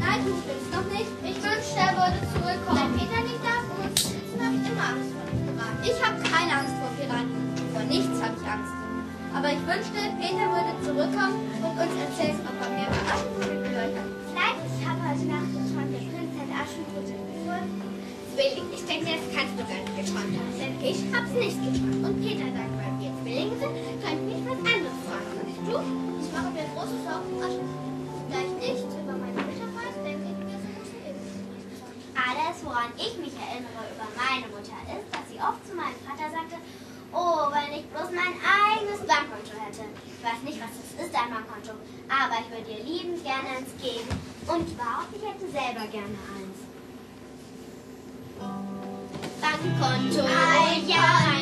Nein, du stimmst noch nicht. Ich wünschte, er würde zurückkommen. Wenn Peter nicht da ist, habe ich immer Angst vor Piraten. Ich habe keine Angst vor Piraten. Vor nichts habe ich Angst. Aber ich wünschte, Peter würde zurückkommen und uns erzählen, ob er mir Aschenbrödel bedeutet. Nein, ich habe heute Nacht geträumt, der Prinz hat Aschenbrödel gefunden. Zwilling, ich denke, das kannst du gar nicht geträumt haben. Denn ich hab's nicht geträumt. Und Peter sagt, weil wir Zwillinge sind, kann ich mich was anderes fragen. Und du? Ich mache mir große Sorgen um Aschenbrödel. Da ich nichts über meine Mutter weiß, denke ich mir, sie müssen eben nicht sein. Alles, woran ich mich erinnere über meine Mutter, ist, dass sie oft zu meinem Vater sagte, oh, wenn ich bloß mein eigenes Bankkonto hätte. Ich weiß nicht, was das ist, ein Bankkonto, aber ich würde ihr liebend gerne eins geben. Und überhaupt, ich hätte selber gerne eins. Bankkonto, ein Jahr.